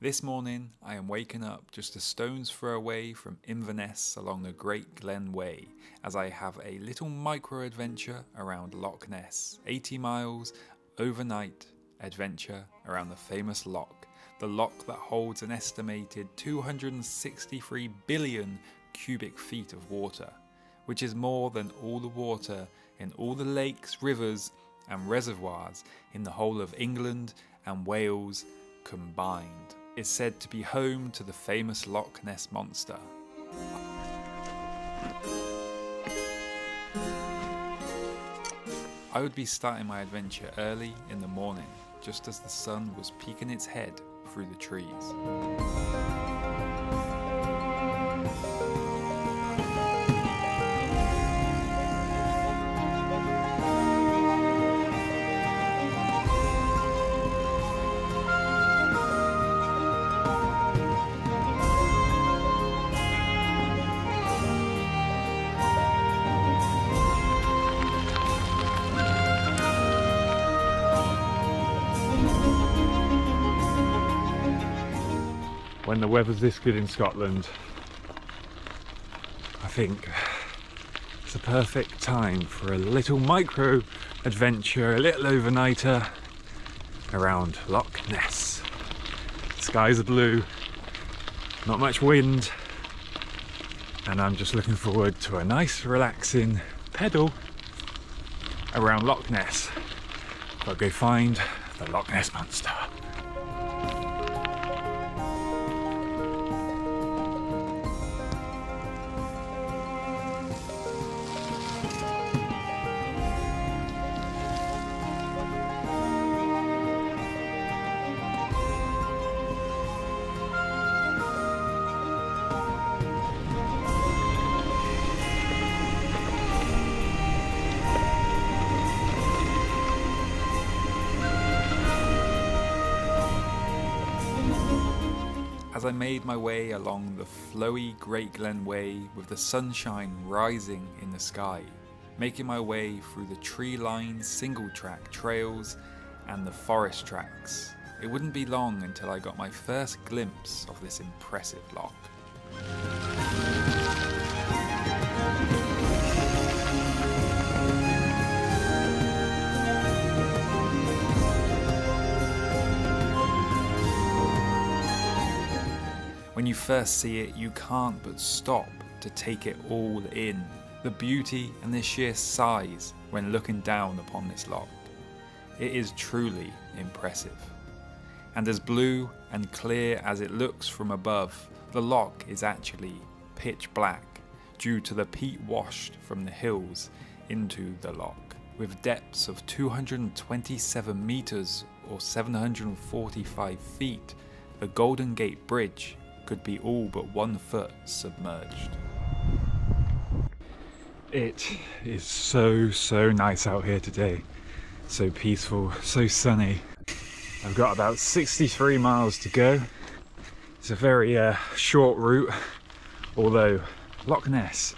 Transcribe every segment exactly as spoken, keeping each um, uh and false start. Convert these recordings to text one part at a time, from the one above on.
This morning, I am waking up just a stone's throw away from Inverness along the Great Glen Way, as I have a little micro-adventure around Loch Ness, eighty miles, overnight adventure around the famous loch, the loch that holds an estimated two hundred sixty-three billion cubic feet of water, which is more than all the water in all the lakes, rivers and reservoirs in the whole of England and Wales combined. Is said to be home to the famous Loch Ness monster. I would be starting my adventure early in the morning, just as the sun was peeking its head through the trees. When the weather's this good in Scotland, I think it's a perfect time for a little micro adventure, a little overnighter around Loch Ness. The skies are blue, not much wind, and I'm just looking forward to a nice relaxing pedal around Loch Ness. I'll go find the Loch Ness monster. As I made my way along the flowy Great Glen Way with the sunshine rising in the sky, making my way through the tree-lined single-track trails and the forest tracks, it wouldn't be long until I got my first glimpse of this impressive loch. When you first see it, you can't but stop to take it all in, the beauty and the sheer size when looking down upon this loch. It is truly impressive. And as blue and clear as it looks from above, the loch is actually pitch black due to the peat washed from the hills into the loch, with depths of two hundred twenty-seven meters or seven hundred forty-five feet. The Golden Gate Bridge could be all but one foot submerged. It is so, so nice out here today. So peaceful, so sunny. I've got about sixty-three miles to go. It's a very uh, short route, although Loch Ness,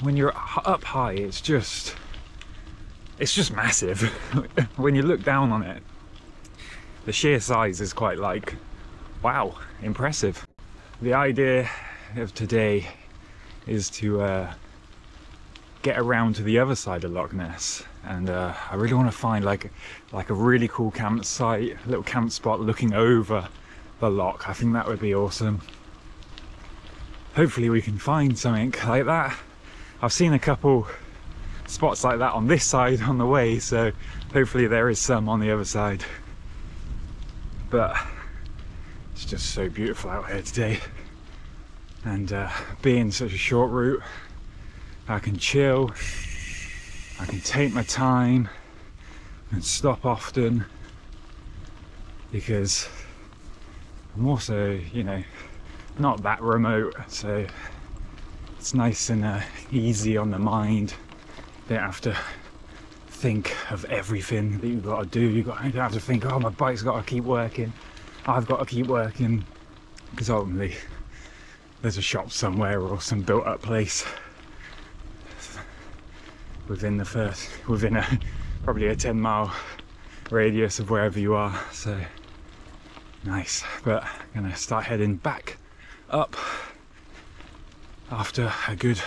when you're up high, it's just, it's just massive. When you look down on it, the sheer size is quite like, wow, impressive. The idea of today is to uh, get around to the other side of Loch Ness, and uh, I really want to find like like a really cool campsite, a little camp spot looking over the loch. I think that would be awesome. Hopefully we can find something like that. I've seen a couple spots like that on this side on the way, so hopefully there is some on the other side. But it's just so beautiful out here today, and uh, being such a short route, I can chill, I can take my time and stop often, because I'm also, you know, not that remote, so it's nice and uh, easy on the mind. You don't have to think of everything that you've got to do. You don't have to think, oh, my bike's got to keep working, I've got to keep working, because ultimately there's a shop somewhere or some built-up place within the first, within a probably a ten mile radius of wherever you are. So Nice, but I'm gonna start heading back up after a good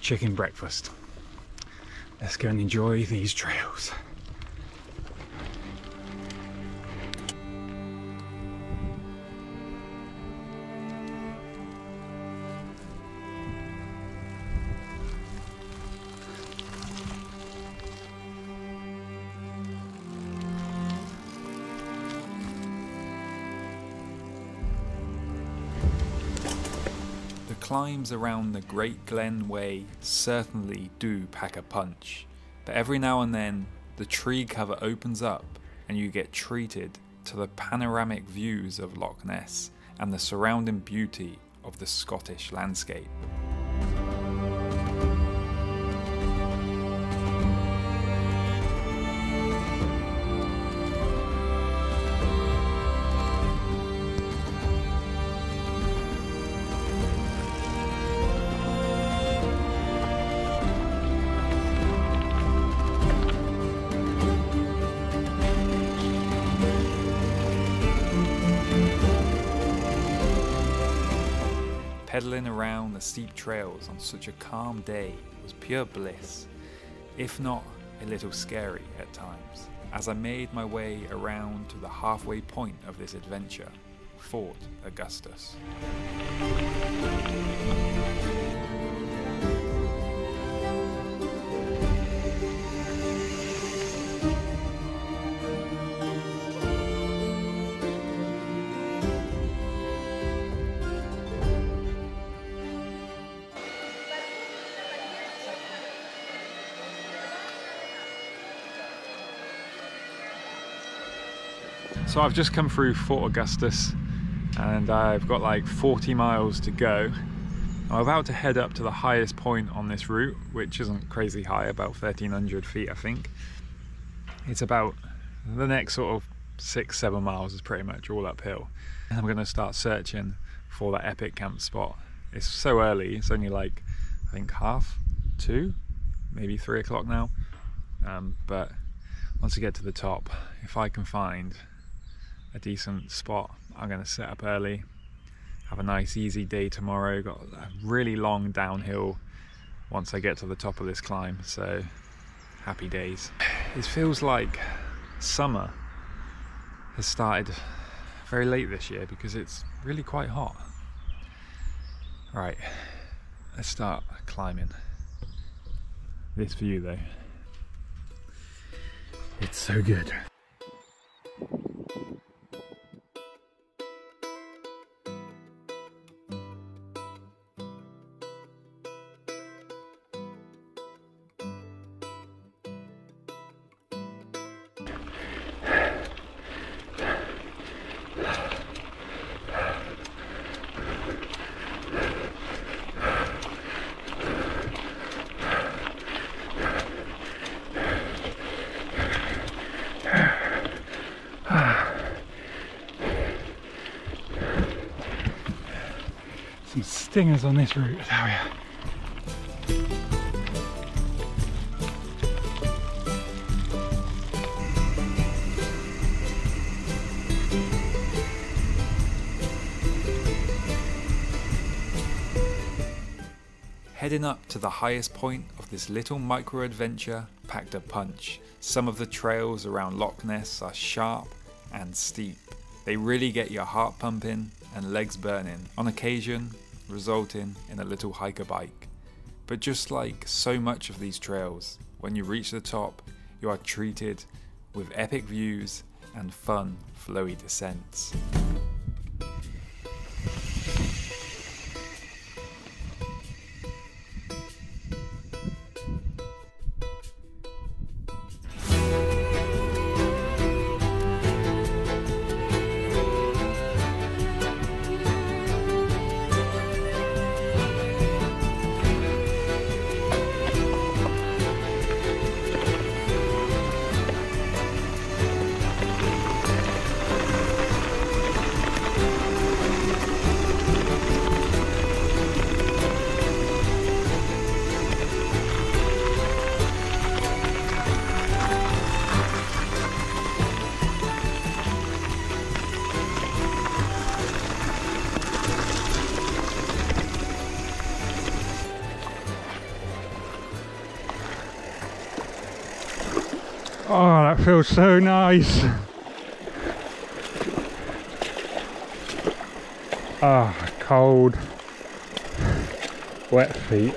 chicken breakfast. Let's go and enjoy these trails. Climbs around the Great Glen Way certainly do pack a punch, but every now and then the tree cover opens up and you get treated to the panoramic views of Loch Ness and the surrounding beauty of the Scottish landscape. Pedaling around the steep trails on such a calm day was pure bliss, if not a little scary at times, as I made my way around to the halfway point of this adventure, Fort Augustus. So I've just come through Fort Augustus and I've got like forty miles to go. I'm about to head up to the highest point on this route, which isn't crazy high, about thirteen hundred feet I think. It's about the next sort of six, seven miles is pretty much all uphill. And I'm gonna start searching for that epic camp spot. It's so early, it's only like, I think half, two, maybe three o'clock now. Um, but once I get to the top, if I can find a decent spot, I'm going to set up early, have a nice easy day tomorrow. Got a really long downhill once I get to the top of this climb, so happy days. It feels like summer has started very late this year because it's really quite hot. Right, let's start climbing. This view though, it's so good. Stingers on this route, there we are. Heading up to the highest point of this little micro adventure packed a punch. Some of the trails around Loch Ness are sharp and steep. They really get your heart pumping and legs burning, on occasion resulting in a little hiker bike. But just like so much of these trails, when you reach the top, you are treated with epic views and fun, flowy descents. Oh, that feels so nice. Ah, oh, cold, wet feet.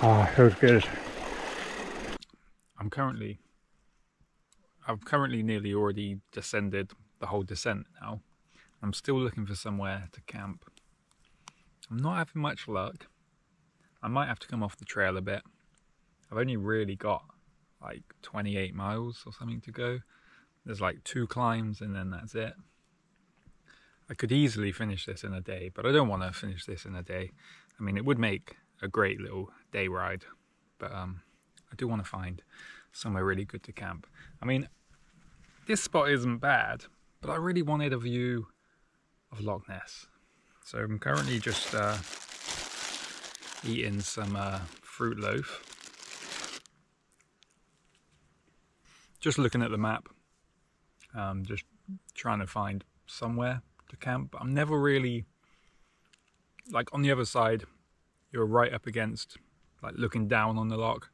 Ah, oh, feels good. I'm currently, I've currently nearly already descended the whole descent now. I'm still looking for somewhere to camp. I'm not having much luck. I might have to come off the trail a bit. I've only really got like twenty-eight miles or something to go. There's like two climbs and then that's it. I could easily finish this in a day, but I don't want to finish this in a day. I mean, it would make a great little day ride, but um, I do want to find somewhere really good to camp. I mean, this spot isn't bad, but I really wanted a view of Loch Ness. So I'm currently just uh, eating some uh, fruit loaf. Just looking at the map, um, just trying to find somewhere to camp. I'm never really, like on the other side, you're right up against, like looking down on the loch.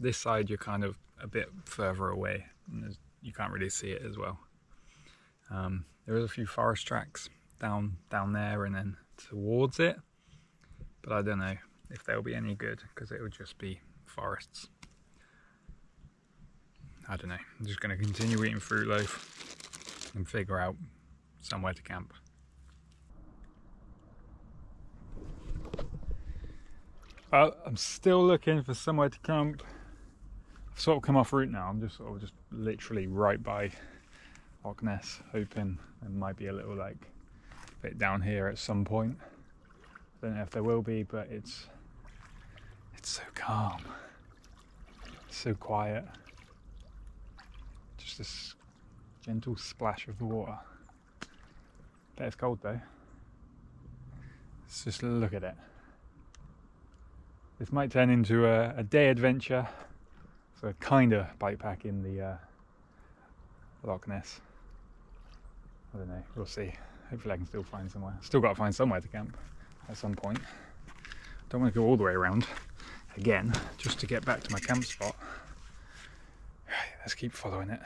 This side, you're kind of a bit further away and you can't really see it as well. Um, there is a few forest tracks down, down there and then towards it, but I don't know if they'll be any good because it would just be forests. I don't know, I'm just going to continue eating fruit loaf and figure out somewhere to camp. Uh, I'm still looking for somewhere to camp. I've sort of come off route now, I'm just sort of just literally right by Loch Ness, hoping there might be a little like bit down here at some point. I don't know if there will be, but it's, it's so calm, it's so quiet. Just this gentle splash of the water. Bet it's cold though. Let's just look at it. This might turn into a, a day adventure. So kind of bikepack in the uh, Loch Ness. I don't know, we'll see. Hopefully I can still find somewhere. Still got to find somewhere to camp at some point. Don't want to go all the way around again just to get back to my camp spot. Let's keep following it.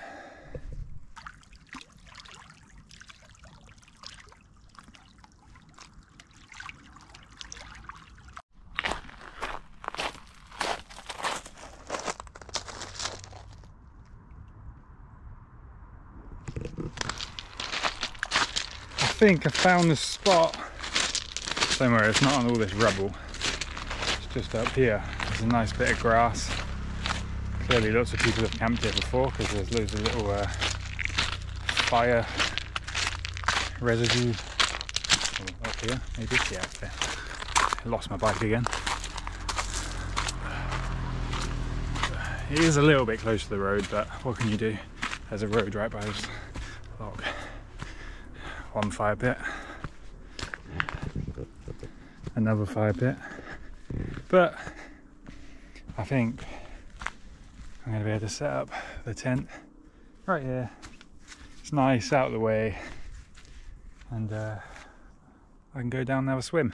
I think I found the spot somewhere. It's not on all this rubble. It's just up here. There's a nice bit of grass. Clearly lots of people have camped here before because there's loads of little uh, fire residue oh, up here, maybe, yeah, up there. I lost my bike again. It is a little bit close to the road, but what can you do? There's a road right by this lock. One fire pit, another fire pit, but I think I'm going to be able to set up the tent right here. It's nice, out of the way, and uh, I can go down and have a swim.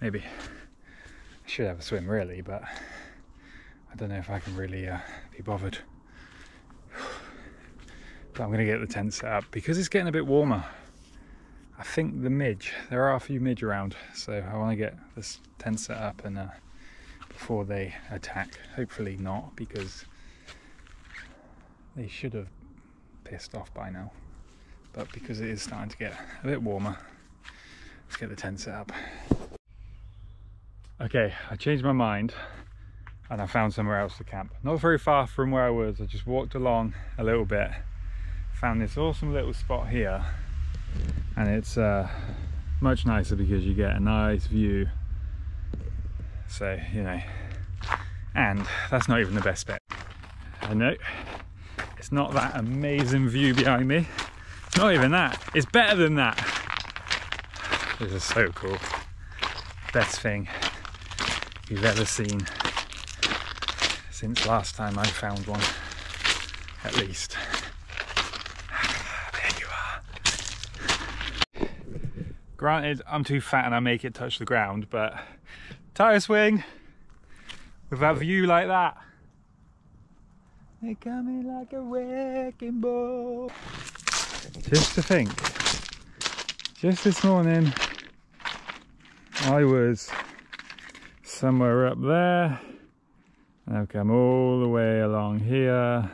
Maybe I should have a swim really, but I don't know if I can really uh, be bothered. But I'm going to get the tent set up because it's getting a bit warmer. I think the midge, there are a few midge around, so I want to get this tent set up and uh, before they attack. Hopefully not, because they should have pissed off by now, but because it is starting to get a bit warmer, let's get the tent set up. Okay, I changed my mind and I found somewhere else to camp. Not very far from where I was. I just walked along a little bit, found this awesome little spot here, and it's uh, much nicer because you get a nice view. So, you know, and that's not even the best bit. I know, it's not that amazing view behind me. It's not even that, it's better than that. This is so cool. Best thing you've ever seen since last time I found one, at least. Granted, I'm too fat and I make it touch the ground, but tire swing with that view like that. They're coming like a wrecking ball. Just to think, just this morning I was somewhere up there, and I've come all the way along here,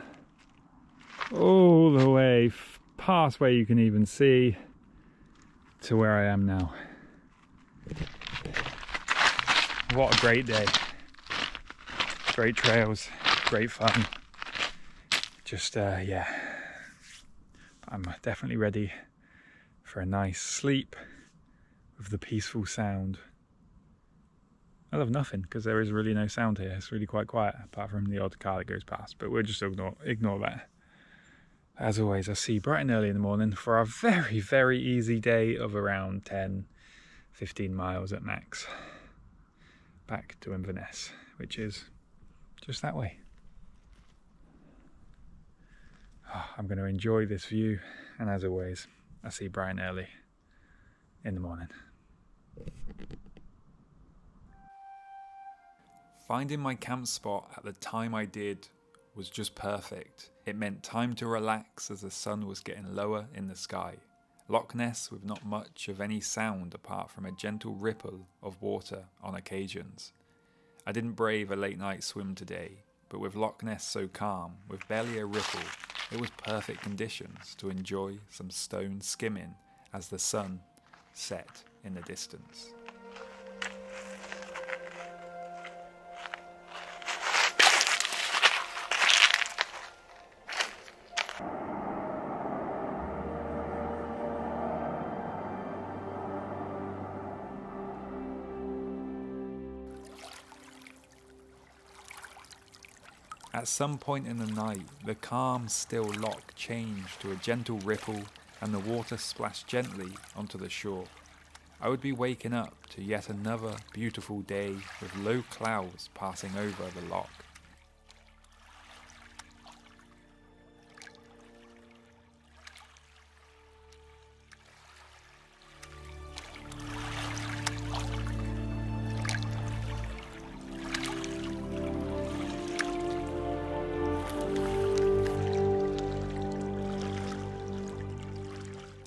all the way past where you can even see, to where I am now. What a great day. Great trails, great fun. Just, uh, yeah, I'm definitely ready for a nice sleep with the peaceful sound. I love nothing because there is really no sound here. It's really quite quiet, apart from the odd car that goes past, but we'll just ignore, ignore that. As always, I'll see you bright and early in the morning for our very, very easy day of around ten, fifteen miles at max. Back to Inverness, which is just that way. Oh, I'm going to enjoy this view, and as always, I'll see you bright and early in the morning. Finding my camp spot at the time I did was just perfect. It meant time to relax as the sun was getting lower in the sky. Loch Ness with not much of any sound apart from a gentle ripple of water on occasions. I didn't brave a late night swim today, but with Loch Ness so calm, with barely a ripple, it was perfect conditions to enjoy some stone skimming as the sun set in the distance. At some point in the night, the calm, still loch changed to a gentle ripple and the water splashed gently onto the shore. I would be waking up to yet another beautiful day with low clouds passing over the loch.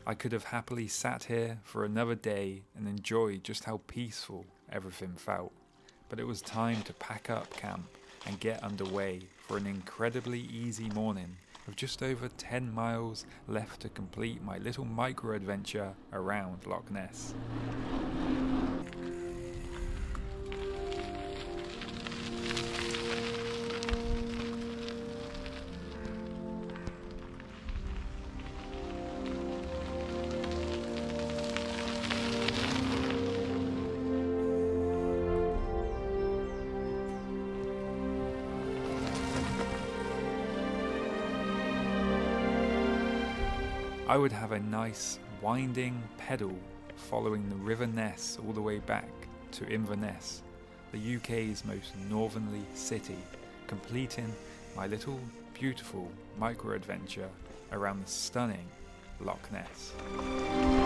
I could have happily sat here for another day and enjoyed just how peaceful everything felt, but it was time to pack up camp and get underway for an incredibly easy morning with just over ten miles left to complete my little micro adventure around Loch Ness. I would have a nice winding pedal following the River Ness all the way back to Inverness, the U K's most northerly city, completing my little beautiful micro adventure around the stunning Loch Ness.